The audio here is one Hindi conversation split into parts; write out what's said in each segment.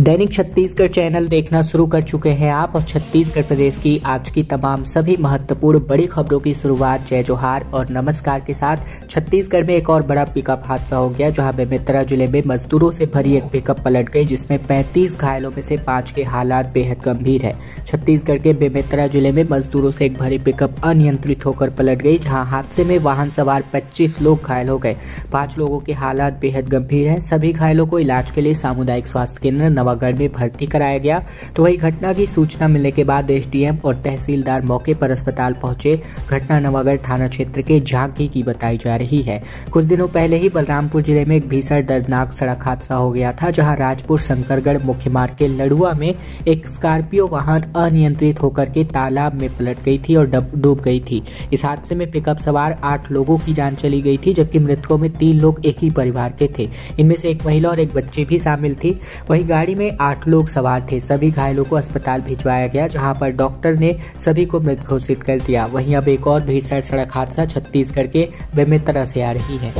दैनिक छत्तीसगढ़ चैनल देखना शुरू कर चुके हैं आप, और छत्तीसगढ़ प्रदेश की आज की तमाम सभी महत्वपूर्ण बड़ी खबरों की शुरुआत जय जोहार और नमस्कार के साथ। छत्तीसगढ़ में एक और बड़ा पिकअप हादसा हो गया, जहां बेमेतरा जिले में मजदूरों से भरी एक पिकअप पलट गई, जिसमें 35 घायलों में से 5 के हालात बेहद गंभीर है। छत्तीसगढ़ के बेमेतरा जिले में मजदूरों से एक भरी पिकअप अनियंत्रित होकर पलट गई, जहाँ हादसे में वाहन सवार 25 लोग घायल हो गए। 5 लोगों के हालात बेहद गंभीर है। सभी घायलों को इलाज के लिए सामुदायिक स्वास्थ्य केंद्र नवागढ़ में भर्ती कराया गया। तो वही घटना की सूचना मिलने के बाद एसडीएम और तहसीलदार मौके पर अस्पताल पहुंचे। घटना नवागढ़ थाना क्षेत्र के झांकी की बताई जा रही है। कुछ दिनों पहले ही बलरामपुर जिले में एक भीषण दर्दनाक सड़क हादसा हो गया था, जहां राजपुर संकरगढ़ मुख्य मार्ग के लड़ुआ में एक स्कॉर्पियो वाहन अनियंत्रित होकर के तालाब में पलट गई थी और डूब गई थी। इस हादसे में पिकअप सवार 8 लोगों की जान चली गई थी, जबकि मृतकों में 3 लोग एक ही परिवार के थे। इनमें से एक महिला और एक बच्ची भी शामिल थी। वही गाड़ी में 8 लोग सवार थे। सभी घायलों को अस्पताल भिजवाया गया, जहां पर डॉक्टर ने सभी को मृत घोषित कर दिया। वहीं अब एक और भीषण सड़क हादसा छत्तीसगढ़ के बेमेतरा से आ रही है।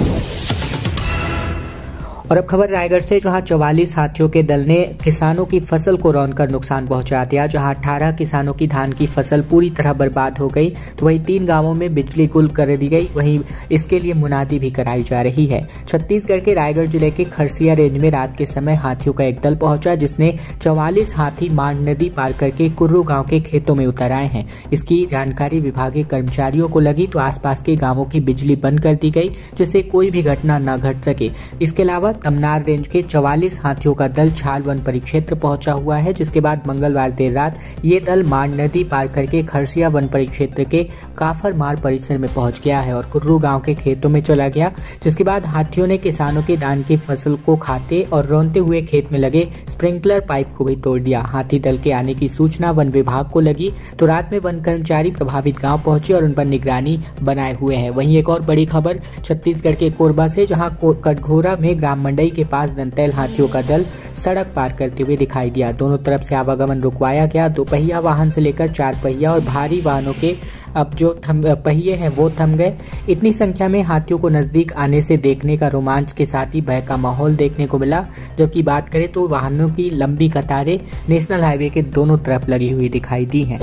और अब खबर रायगढ़ से, जहां 44 हाथियों के दल ने किसानों की फसल को रौंदकर नुकसान पहुंचा दिया, जहां 18 किसानों की धान की फसल पूरी तरह बर्बाद हो गई। तो वहीं 3 गांवों में बिजली गुल कर दी गई। वहीं इसके लिए मुनादी भी कराई जा रही है। छत्तीसगढ़ के रायगढ़ जिले के खरसिया रेंज में रात के समय हाथियों का एक दल पहुंचा, जिसने 44 हाथी मार नदी पार करके कुर्रू गाँव के खेतों में उतर आए हैं। इसकी जानकारी विभागीय कर्मचारियों को लगी, तो आसपास के गाँवों की बिजली बंद कर दी गई, जिससे कोई भी घटना न घट सके। इसके अलावा तमनार रेंज के 44 हाथियों का दल छाल वन परिक्षेत्र पहुंचा हुआ है, जिसके बाद मंगलवार देर रात ये दल मार नदी पार करके खरसिया वन परिक्षेत्र के काफर मार परिसर में पहुंच गया है और कुर्रू गांव के खेतों में चला गया, जिसके बाद हाथियों ने किसानों के धान की फसल को खाते और रोनते हुए खेत में लगे स्प्रिंकलर पाइप को भी तोड़ दिया। हाथी दल के आने की सूचना वन विभाग को लगी, तो रात में वन कर्मचारी प्रभावित गाँव पहुंचे और उन पर निगरानी बनाए हुए है। वहीं एक और बड़ी खबर छत्तीसगढ़ के कोरबा से, जहाँ कटघोरा में ग्राम मंडई के पास दंतैल हाथियों का दल सड़क पार करते हुए दिखाई दिया। दोनों तरफ से आवागमन रुकवाया गया। 2 पहिया वाहन से लेकर 4 पहिया और भारी वाहनों के अब जो पहिए हैं वो थम गए। इतनी संख्या में हाथियों को नजदीक आने से देखने का रोमांच के साथ ही भय का माहौल देखने को मिला। जबकि बात करें तो वाहनों की लंबी कतारें नेशनल हाईवे के दोनों तरफ लगी हुई दिखाई दी हैं।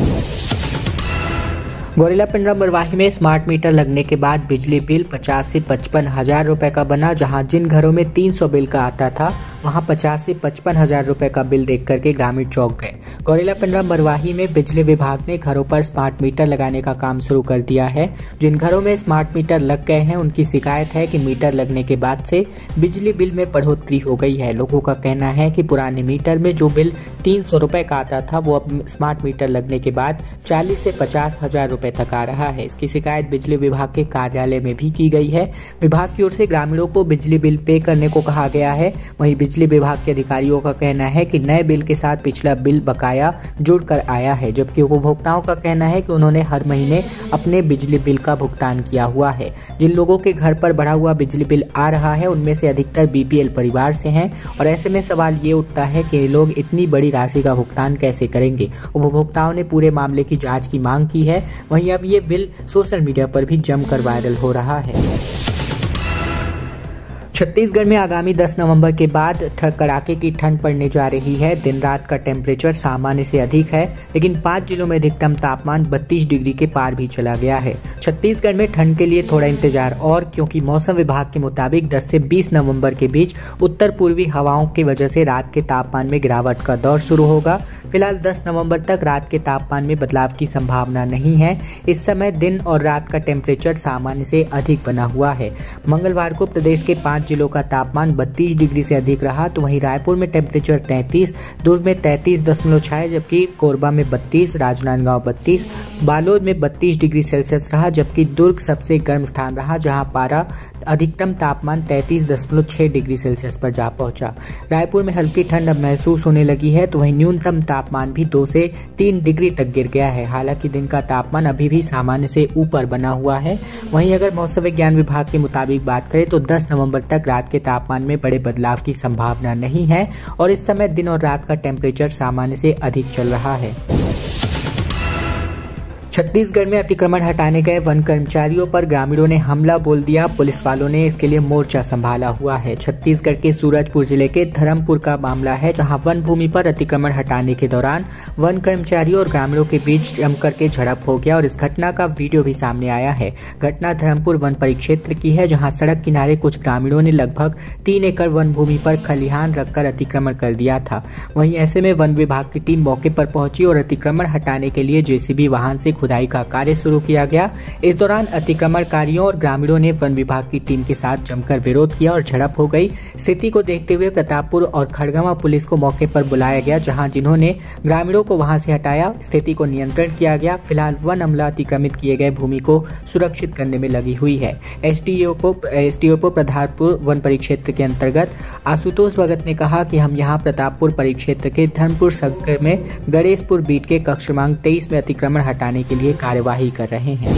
गोरेला पेंड्रा मरवाही में स्मार्ट मीटर लगने के बाद बिजली बिल 50 से 55 हजार रुपए का बना, जहां जिन घरों में 300 बिल का आता था वहां 50 से 55 हजार रुपए का बिल देख करके ग्रामीण चौंक गए। गोरेला पेंड्रा मरवाही में बिजली विभाग ने घरों पर स्मार्ट मीटर लगाने का काम शुरू कर दिया है। जिन घरों में स्मार्ट मीटर लग गए हैं उनकी शिकायत है कि मीटर लगने के बाद से बिजली बिल में बढ़ोतरी हो गई है। लोगों का कहना है कि पुराने मीटर में जो बिल 300 रुपए का आता था वो अब स्मार्ट मीटर लगने के बाद 40 से 50 हजार तक आ रहा है। इसकी शिकायत बिजली विभाग के कार्यालय में भी की गई है। विभाग की ओर से ग्रामीणों को बिजली बिल पे करने को कहा गया है। वहीं बिजली विभाग के अधिकारियों का कहना है कि नए बिल के साथ पिछला बिल बकाया जुड़कर आया है, जबकि उपभोक्ताओं का कहना है कि उन्होंने हर महीने अपने बिजली बिल का भुगतान किया हुआ है। जिन लोगों के घर पर बढ़ा हुआ बिजली बिल आ रहा है उनमें से अधिकतर बीपीएल परिवार से हैं, और ऐसे में सवाल ये उठता है कि लोग इतनी बड़ी राशि का भुगतान कैसे करेंगे। उपभोक्ताओं ने पूरे मामले की जाँच की मांग की है। वहीं अब ये बिल सोशल मीडिया पर भी जमकर वायरल हो रहा है। छत्तीसगढ़ में आगामी 10 नवंबर के बाद कड़ाके की ठंड पड़ने जा रही है। दिन रात का टेम्परेचर सामान्य से अधिक है, लेकिन 5 जिलों में अधिकतम तापमान 32 डिग्री के पार भी चला गया है। छत्तीसगढ़ में ठंड के लिए थोड़ा इंतजार और, क्योंकि मौसम विभाग के मुताबिक 10 से 20 नवंबर के बीच उत्तर पूर्वी हवाओं की वजह से रात के तापमान में गिरावट का दौर शुरू होगा। फिलहाल 10 नवंबर तक रात के तापमान में बदलाव की संभावना नहीं है। इस समय दिन और रात का टेम्परेचर सामान्य से अधिक बना हुआ है। मंगलवार को प्रदेश के 5 जिलों का तापमान 32 डिग्री से अधिक रहा, तो वहीं रायपुर में टेम्परेचर 33, दुर्ग में 33.6, जबकि कोरबा में 32, राजनांदगांव 32, बालोद में 32 डिग्री सेल्सियस रहा, जबकि दुर्ग सबसे गर्म स्थान रहा, जहां पारा अधिकतम तापमान 33.6 डिग्री सेल्सियस पर जा पहुंचा। रायपुर में हल्की ठंड अब महसूस होने लगी है, तो वहीं न्यूनतम तापमान भी 2 से 3 डिग्री तक गिर गया है। हालांकि दिन का तापमान अभी भी सामान्य से ऊपर बना हुआ है। वहीं अगर मौसम विज्ञान विभाग के मुताबिक बात करें तो 10 नवंबर तक रात के तापमान में बड़े बदलाव की संभावना नहीं है, और इस समय दिन और रात का टेम्परेचर सामान्य से अधिक चल रहा है। छत्तीसगढ़ में अतिक्रमण हटाने गए वन कर्मचारियों पर ग्रामीणों ने हमला बोल दिया। पुलिस वालों ने इसके लिए मोर्चा संभाला हुआ है। छत्तीसगढ़ के सूरजपुर जिले के धर्मपुर का मामला है, जहां वन भूमि पर अतिक्रमण हटाने के दौरान वन कर्मचारियों और ग्रामीणों के बीच जमकर के झड़प हो गया और इस घटना का वीडियो भी सामने आया है। घटना धर्मपुर वन परिक्षेत्र की है, जहाँ सड़क किनारे कुछ ग्रामीणों ने लगभग 3 एकड़ वन भूमि पर खलिहान रखकर अतिक्रमण कर दिया था। वहीं ऐसे में वन विभाग की टीम मौके पर पहुंची और अतिक्रमण हटाने के लिए जेसीबी वाहन से खुदाई का कार्य शुरू किया गया। इस दौरान अतिक्रमणकारियों और ग्रामीणों ने वन विभाग की टीम के साथ जमकर विरोध किया और झड़प हो गई। स्थिति को देखते हुए प्रतापपुर और खड़गवा पुलिस को मौके पर बुलाया गया, जहां जिन्होंने ग्रामीणों को वहां से हटाया। स्थिति को नियंत्रण किया गया। फिलहाल वन अमला अतिक्रमित किए गए भूमि को सुरक्षित करने में लगी हुई है। एसडीओ प्रतापपुर वन परिक्षेत्र के अंतर्गत आशुतोष भगत ने कहा कि हम यहाँ प्रतापपुर परिक्षेत्र के धर्मपुर संकर में गणेशपुर बीट के कक्ष क्रमांक 23 में अतिक्रमण हटाने के लिए कार्यवाही कर रहे हैं।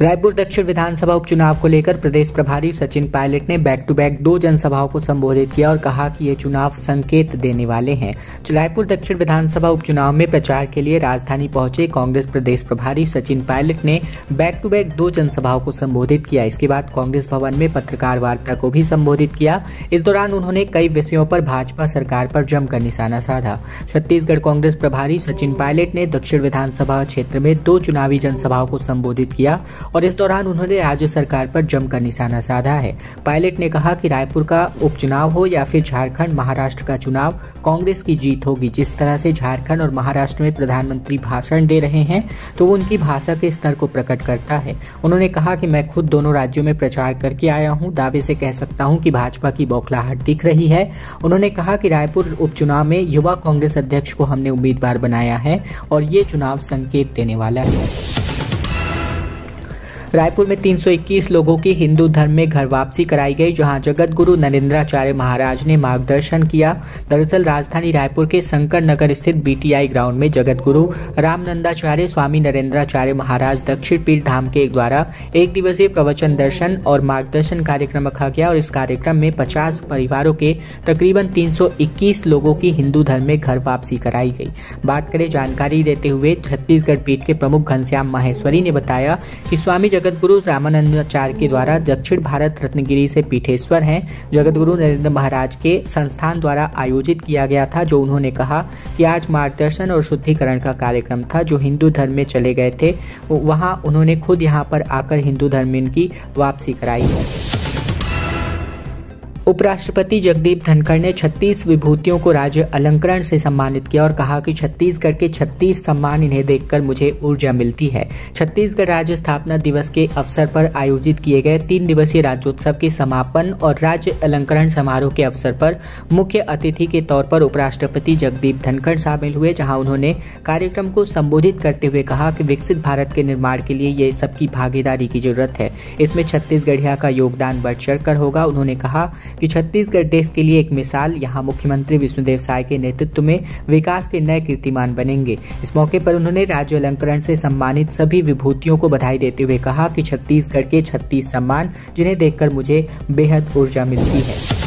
रायपुर दक्षिण विधानसभा उपचुनाव को लेकर प्रदेश प्रभारी सचिन पायलट ने बैक टू बैक 2 जनसभाओं को संबोधित किया और कहा कि ये चुनाव संकेत देने वाले हैं। रायपुर दक्षिण विधानसभा उपचुनाव में प्रचार के लिए राजधानी पहुंचे कांग्रेस प्रदेश प्रभारी सचिन पायलट ने बैक टू बैक 2 जनसभाओं को संबोधित किया। इसके बाद कांग्रेस भवन में पत्रकार वार्ता को भी संबोधित किया। इस दौरान उन्होंने कई विषयों पर भाजपा सरकार पर जमकर निशाना साधा। छत्तीसगढ़ कांग्रेस प्रभारी सचिन पायलट ने दक्षिण विधानसभा क्षेत्र में 2 चुनावी जनसभाओं को संबोधित किया और इस दौरान उन्होंने राज्य सरकार पर जमकर निशाना साधा है। पायलट ने कहा कि रायपुर का उपचुनाव हो या फिर झारखंड महाराष्ट्र का चुनाव, कांग्रेस की जीत होगी। जिस तरह से झारखंड और महाराष्ट्र में प्रधानमंत्री भाषण दे रहे हैं तो वो उनकी भाषा के स्तर को प्रकट करता है। उन्होंने कहा कि मैं खुद दोनों राज्यों में प्रचार करके आया हूँ, दावे से कह सकता हूँ कि भाजपा की बौखलाहट दिख रही है। उन्होंने कहा कि रायपुर उपचुनाव में युवा कांग्रेस अध्यक्ष को हमने उम्मीदवार बनाया है और ये चुनाव संकेत देने वाला है। रायपुर में 321 लोगों की हिंदू धर्म में घर वापसी कराई गई, जहां जगद्गुरु नरेंद्राचार्य महाराज ने मार्गदर्शन किया। दरअसल राजधानी रायपुर के संकरनगर स्थित बीटीआई ग्राउंड में जगद्गुरु रामानंदाचार्य स्वामी नरेंद्राचार्य महाराज दक्षिण पीठ धाम के द्वारा 1 दिवसीय प्रवचन दर्शन और मार्गदर्शन कार्यक्रम रखा गया और इस कार्यक्रम में 50 परिवारों के तकरीबन 321 लोगों की हिंदू धर्म में घर वापसी कराई गई। बात करें जानकारी देते हुए छत्तीसगढ़ पीठ के प्रमुख घनश्याम माहेश्वरी ने बताया कि स्वामी जगद्गुरु रामानंदाचार्य के द्वारा दक्षिण भारत रत्नगिरी से पीठेश्वर हैं। जगद्गुरु नरेंद्र महाराज के संस्थान द्वारा आयोजित किया गया था, जो उन्होंने कहा कि आज मार्गदर्शन और शुद्धिकरण का कार्यक्रम था। जो हिंदू धर्म में चले गए थे वहां उन्होंने खुद यहां पर आकर हिंदू धर्म में इनकी वापसी कराई है। उपराष्ट्रपति जगदीप धनखड़ ने 36 विभूतियों को राज्य अलंकरण से सम्मानित किया और कहा कि छत्तीसगढ़ के 36 सम्मान, इन्हें देखकर मुझे ऊर्जा मिलती है। छत्तीसगढ़ राज्य स्थापना दिवस के अवसर पर आयोजित किए गए 3 दिवसीय राज्योत्सव के समापन और राज्य अलंकरण समारोह के अवसर पर मुख्य अतिथि के तौर पर उपराष्ट्रपति जगदीप धनखड़ शामिल हुए, जहाँ उन्होंने कार्यक्रम को संबोधित करते हुए कहा कि विकसित भारत के निर्माण के लिए ये सबकी भागीदारी की जरूरत है। इसमें छत्तीसगढ़िया का योगदान बढ़ चढ़कर होगा। उन्होंने कहा कि छत्तीसगढ़ देश के लिए एक मिसाल, यहाँ मुख्यमंत्री विष्णुदेव साय के नेतृत्व में विकास के नए कीर्तिमान बनेंगे। इस मौके पर उन्होंने राज्य अलंकरण से सम्मानित सभी विभूतियों को बधाई देते हुए कहा कि छत्तीसगढ़ के 36 सम्मान, जिन्हें देखकर मुझे बेहद ऊर्जा मिलती है।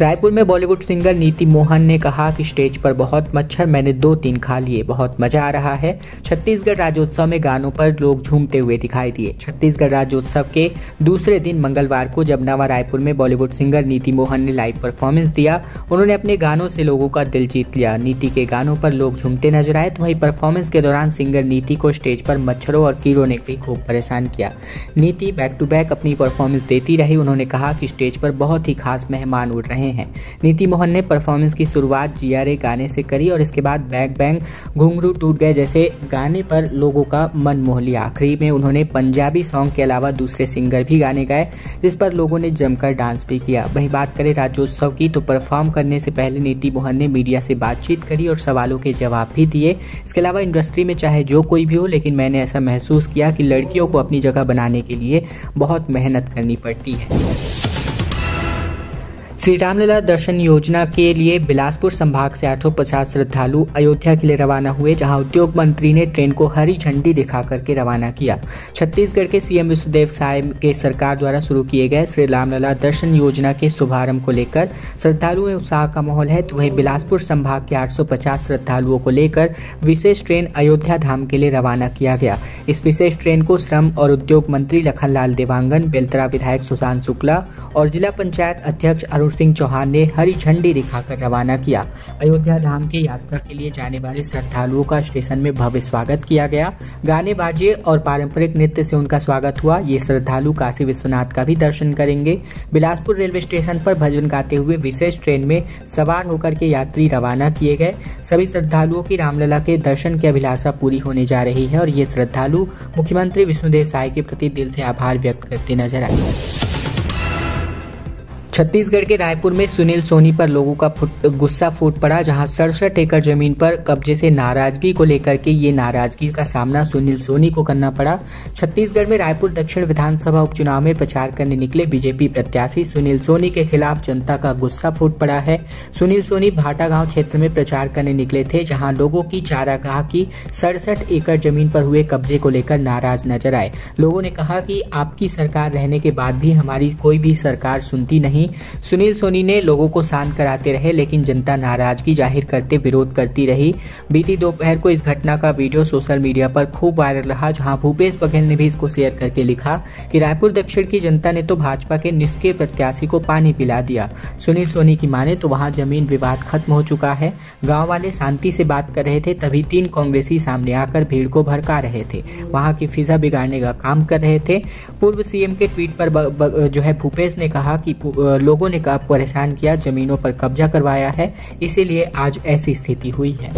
रायपुर में बॉलीवुड सिंगर नीति मोहन ने कहा कि स्टेज पर बहुत मच्छर, मैंने 2-3 खा लिए, बहुत मजा आ रहा है। छत्तीसगढ़ राज्योत्सव में गानों पर लोग झूमते हुए दिखाई दिए। छत्तीसगढ़ राज्योत्सव के दूसरे दिन मंगलवार को जबनावा रायपुर में बॉलीवुड सिंगर नीति मोहन ने लाइव परफॉर्मेंस दिया। उन्होंने अपने गानों से लोगों का दिल जीत लिया। नीति के गानों पर लोग झूमते नजर आए, तो वहीं परफॉर्मेंस के दौरान सिंगर नीति को स्टेज पर मच्छरों और कीड़ों ने भी खूब परेशान किया। नीति बैक टू बैक अपनी परफॉर्मेंस देती रही। उन्होंने कहा कि स्टेज पर बहुत ही खास मेहमान उड़ रहे हैं। नीति मोहन ने परफॉर्मेंस की शुरुआत जीआरए गाने से करी और इसके बाद बैक बैंग, घुंघरू टूट गए जैसे गाने पर लोगों का मन मोह लिया। आखिरी में उन्होंने पंजाबी सॉन्ग के अलावा दूसरे सिंगर भी गाने गाए, जिस पर लोगों ने जमकर डांस भी किया। वहीं बात करें राज्योत्सव की, तो परफॉर्म करने से पहले नीति मोहन ने मीडिया से बातचीत करी और सवालों के जवाब भी दिए। इसके अलावा इंडस्ट्री में चाहे जो कोई भी हो, लेकिन मैंने ऐसा महसूस किया कि लड़कियों को अपनी जगह बनाने के लिए बहुत मेहनत करनी पड़ती है। श्री रामलला दर्शन योजना के लिए बिलासपुर संभाग से 850 श्रद्धालु अयोध्या के लिए रवाना हुए, जहां उद्योग मंत्री ने ट्रेन को हरी झंडी दिखाकर के रवाना किया। छत्तीसगढ़ के सीएम विष्णुदेव साय के सरकार द्वारा शुरू किए गए श्री रामलला दर्शन योजना के शुभारंभ को लेकर श्रद्धालुओं में उत्साह का माहौल है। तो वहीं बिलासपुर संभाग के 850 श्रद्धालुओं को लेकर विशेष ट्रेन अयोध्या धाम के लिए रवाना किया गया। इस विशेष ट्रेन को श्रम और उद्योग मंत्री लखनलाल देवांगन, बेमेतरा विधायक सुशांत शुक्ला और जिला पंचायत अध्यक्ष अरुण सिंह चौहान ने हरी झंडी दिखाकर रवाना किया। अयोध्या धाम के यात्रा के लिए जाने वाले श्रद्धालुओं का स्टेशन में भव्य स्वागत किया गया। गाने बाजे और पारंपरिक नृत्य से उनका स्वागत हुआ। ये श्रद्धालु काशी विश्वनाथ का भी दर्शन करेंगे। बिलासपुर रेलवे स्टेशन पर भजन गाते हुए विशेष ट्रेन में सवार होकर के यात्री रवाना किए गए। सभी श्रद्धालुओं की रामलला के दर्शन की अभिलाषा पूरी होने जा रही है और ये श्रद्धालु मुख्यमंत्री विष्णुदेव साय के प्रति दिल से आभार व्यक्त करते नजर आए। छत्तीसगढ़ के रायपुर में सुनील सोनी पर लोगों का गुस्सा फूट पड़ा, जहां 67 एकड़ जमीन पर कब्जे से नाराजगी को लेकर के ये नाराजगी का सामना सुनील सोनी को करना पड़ा। छत्तीसगढ़ में रायपुर दक्षिण विधानसभा उपचुनाव में प्रचार करने निकले बीजेपी प्रत्याशी सुनील सोनी के खिलाफ जनता का गुस्सा फूट पड़ा है। सुनील सोनी भाटा गाँव क्षेत्र में प्रचार करने निकले थे, जहाँ लोगों की चारागाह की 67 एकड़ जमीन पर हुए कब्जे को लेकर नाराज नजर आए। लोगों ने कहा कि आपकी सरकार रहने के बाद भी हमारी कोई भी सरकार सुनती नहीं। सुनील सोनी ने लोगों को शांत कराते रहे, लेकिन जनता नाराजगी जाहिर करते विरोध करती रही। बीती दोपहर को इस घटना का वीडियो सोशल मीडिया पर खूब वायरल रहा, जहां भूपेश बघेल ने भी इसको शेयर करके लिखा कि रायपुर दक्षिण की जनता ने तो भाजपा के निष्क्रिय प्रत्याशी को पानी पिला दिया। सुनील सोनी की माने तो वहां जमीन विवाद खत्म हो चुका है। गाँव वाले शांति से बात कर रहे थे, तभी 3 कांग्रेसी सामने आकर भीड़ को भड़का रहे थे, वहां की फिजा बिगाड़ने का काम कर रहे थे। पूर्व सीएम के ट्वीट पर भूपेश ने कहा कि लोगों ने कहा परेशान किया, जमीनों पर कब्जा करवाया है, इसीलिए आज ऐसी स्थिति हुई है।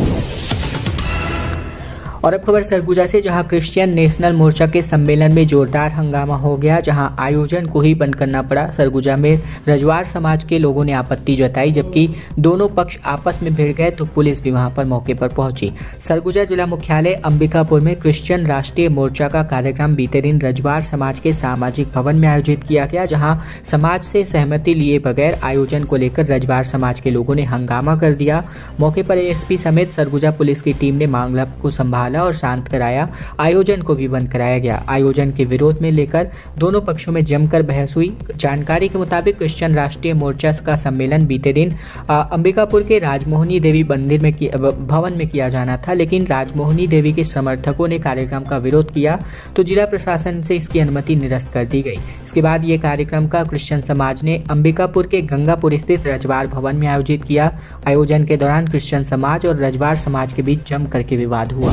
और अब खबर सरगुजा से, जहां क्रिश्चियन नेशनल मोर्चा के सम्मेलन में जोरदार हंगामा हो गया, जहां आयोजन को ही बंद करना पड़ा। सरगुजा में रजवार समाज के लोगों ने आपत्ति जताई, जबकि दोनों पक्ष आपस में भिड़ गए तो पुलिस भी वहां पर मौके पर पहुंची। सरगुजा जिला मुख्यालय अंबिकापुर में क्रिश्चियन राष्ट्रीय मोर्चा का कार्यक्रम बीते दिन रजवार समाज के सामाजिक भवन में आयोजित किया गया, जहाँ समाज से सहमति लिए बगैर आयोजन को लेकर रजवार समाज के लोगों ने हंगामा कर दिया। मौके पर एसपी समेत सरगुजा पुलिस की टीम ने मामला को संभाला और शांत कराया। आयोजन को भी बंद कराया गया। आयोजन के विरोध में लेकर दोनों पक्षों में जमकर बहस हुई। जानकारी के मुताबिक क्रिश्चियन राष्ट्रीय मोर्चा का सम्मेलन बीते दिन अंबिकापुर के राजमोहिनी देवी मंदिर में भवन में किया जाना था, लेकिन राजमोहिनी देवी के समर्थकों ने कार्यक्रम का विरोध किया तो जिला प्रशासन से इसकी अनुमति निरस्त कर दी गई। इसके बाद ये कार्यक्रम का क्रिश्चियन समाज ने अंबिकापुर के गंगापुर स्थित रजवार भवन में आयोजित किया। आयोजन के दौरान क्रिश्चियन समाज और रजवार समाज के बीच जमकर के विवाद हुआ।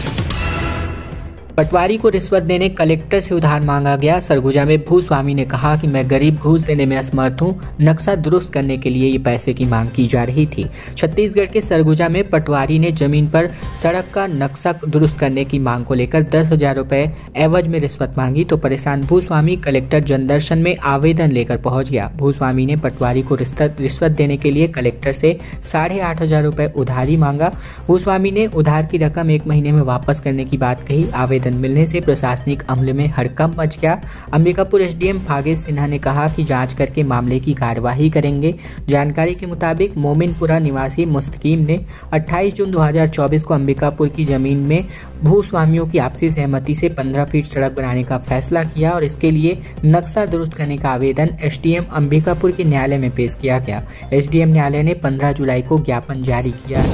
पटवारी को रिश्वत देने कलेक्टर से उधार मांगा गया। सरगुजा में भूस्वामी ने कहा कि मैं गरीब घूस देने में असमर्थ हूँ, नक्शा दुरुस्त करने के लिए ये पैसे की मांग की जा रही थी। छत्तीसगढ़ के सरगुजा में पटवारी ने जमीन पर सड़क का नक्शा दुरुस्त करने की मांग को लेकर 10,000 रुपये एवज में रिश्वत मांगी तो परेशान भूस्वामी कलेक्टर जनदर्शन में आवेदन लेकर पहुँच गया। भूस्वामी ने पटवारी को रिश्वत देने के लिए कलेक्टर से 8,500 रुपये उधारी मांगा। भूस्वामी ने उधार की रकम 1 महीने में वापस करने की बात कही। आवेदन मिलने से प्रशासनिक अमले में हड़कंप मच गया। अंबिकापुर एसडीएम फागेश सिन्हा ने कहा कि जांच करके मामले की कार्यवाही करेंगे। जानकारी के मुताबिक मोमिनपुरा निवासी मुस्तकीम ने 28 जून 2024 को अंबिकापुर की जमीन में भूस्वामियों की आपसी सहमति से 15 फीट सड़क बनाने का फैसला किया और इसके लिए नक्शा दुरुस्त करने का आवेदन एसडीएम अंबिकापुर के न्यायालय में पेश किया गया। एसडीएम न्यायालय ने 15 जुलाई को ज्ञापन जारी किया।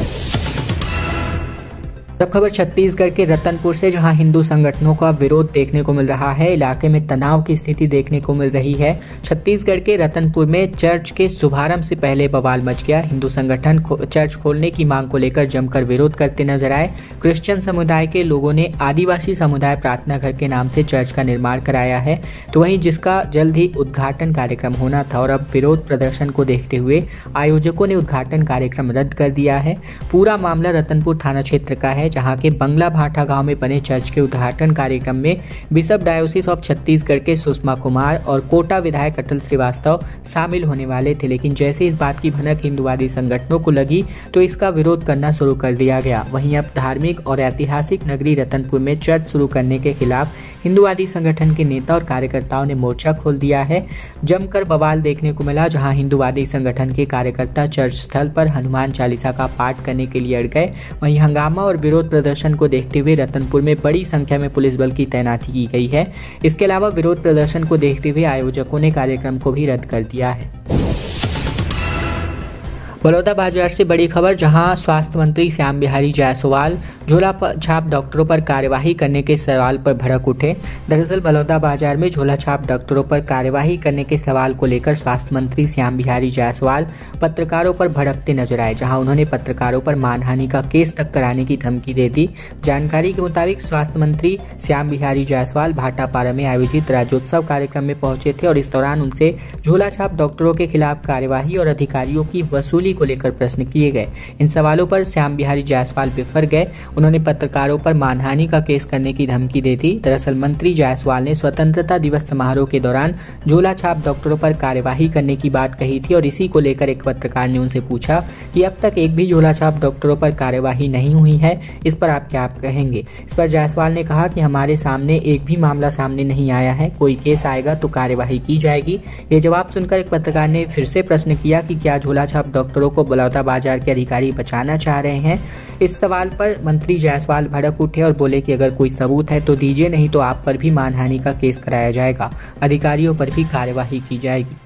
तब खबर छत्तीसगढ़ के रतनपुर से, जहां हिंदू संगठनों का विरोध देखने को मिल रहा है। इलाके में तनाव की स्थिति देखने को मिल रही है। छत्तीसगढ़ के रतनपुर में चर्च के शुभारंभ से पहले बवाल मच गया। हिंदू संगठन चर्च खोलने की मांग को लेकर जमकर विरोध करते नजर आए। क्रिश्चियन समुदाय के लोगों ने आदिवासी समुदाय प्रार्थना घर के नाम से चर्च का निर्माण कराया है, तो वहीं जिसका जल्द ही उद्घाटन कार्यक्रम होना था और अब विरोध प्रदर्शन को देखते हुए आयोजकों ने उद्घाटन कार्यक्रम रद्द कर दिया है। पूरा मामला रतनपुर थाना क्षेत्र का है, है, जहां के बंगला भाठा गांव में बने चर्च के उद्घाटन कार्यक्रम में बिशप डायोसिस ऑफ छत्तीसगढ़ के सुषमा कुमार और कोटा विधायक अटल श्रीवास्तव शामिल होने वाले थे, लेकिन जैसे इस बात की भनक हिंदुवादी संगठनों को लगी तो इसका विरोध करना शुरू कर दिया गया। वहीं अब धार्मिक और ऐतिहासिक नगरी रतनपुर में चर्च शुरू करने के खिलाफ हिंदुवादी संगठन के नेता और कार्यकर्ताओं ने मोर्चा खोल दिया है। जमकर बवाल देखने को मिला, जहां हिंदुवादी संगठन के कार्यकर्ता चर्च स्थल पर हनुमान चालीसा का पाठ करने के लिए अड़ गए। वहीं हंगामा और विरोध प्रदर्शन को देखते हुए रतनपुर में बड़ी संख्या में पुलिस बल की तैनाती की गई है। इसके अलावा विरोध प्रदर्शन को देखते हुए आयोजकों ने कार्यक्रम को भी रद्द कर दिया है। बलौदा बाजार से बड़ी खबर, जहां स्वास्थ्य मंत्री श्याम बिहारी जायसवाल झोला छाप डॉक्टरों पर कार्यवाही करने के सवाल पर भड़क उठे। दरअसल बलौदा बाजार में झोला छाप डॉक्टरों पर कार्यवाही करने के सवाल को लेकर स्वास्थ्य मंत्री श्याम बिहारी जायसवाल पत्रकारों पर भड़कते नजर आए, जहां उन्होंने पत्रकारों पर मानहानि का केस तक कराने की धमकी दे दी। जानकारी के मुताबिक स्वास्थ्य मंत्री श्याम बिहारी जायसवाल भाटापारा में आयोजित राज्योत्सव कार्यक्रम में पहुंचे थे और इस दौरान उनसे झोला छाप डॉक्टरों के खिलाफ कार्यवाही और अधिकारियों की वसूली को लेकर प्रश्न किए गए। इन सवालों पर श्याम बिहारी जायसवाल बिफर गए। उन्होंने पत्रकारों पर मानहानि का केस करने की धमकी दे दी। दरअसल मंत्री जायसवाल ने स्वतंत्रता दिवस समारोह के दौरान झोला छाप डॉक्टरों पर कार्यवाही करने की बात कही थी और इसी को लेकर एक पत्रकार ने उनसे पूछा कि अब तक एक भी झोला छाप डॉक्टरों पर कार्यवाही नहीं हुई है, इस पर आप क्या कहेंगे। इस पर जायसवाल ने कहा कि हमारे सामने एक भी मामला सामने नहीं आया है, कोई केस आएगा तो कार्यवाही की जाएगी। ये जवाब सुनकर एक पत्रकार ने फिर से प्रश्न किया कि क्या झोला छाप डॉक्टर को बलौदा बाजार के अधिकारी बचाना चाह रहे हैं। इस सवाल पर मंत्री जायसवाल भड़क उठे और बोले कि अगर कोई सबूत है तो दीजिए, नहीं तो आप पर भी मानहानि का केस कराया जाएगा, अधिकारियों पर भी कार्यवाही की जाएगी।